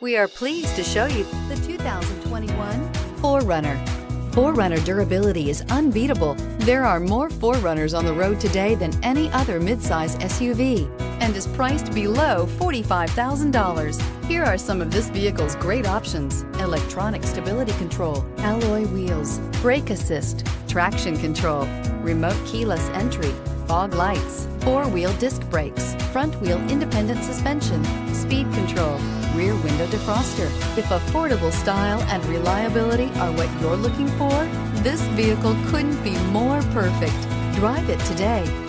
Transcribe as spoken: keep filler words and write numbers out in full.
We are pleased to show you the two thousand twenty-one four runner. four runner durability is unbeatable. There are more four runners on the road today than any other midsize S U V and is priced below forty-five thousand dollars. Here are some of this vehicle's great options: electronic stability control, alloy wheels, brake assist, traction control, remote keyless entry, fog lights, four-wheel disc brakes, front-wheel independent suspension, speed control, rear window defroster. If affordable style and reliability are what you're looking for, this vehicle couldn't be more perfect. Drive it today.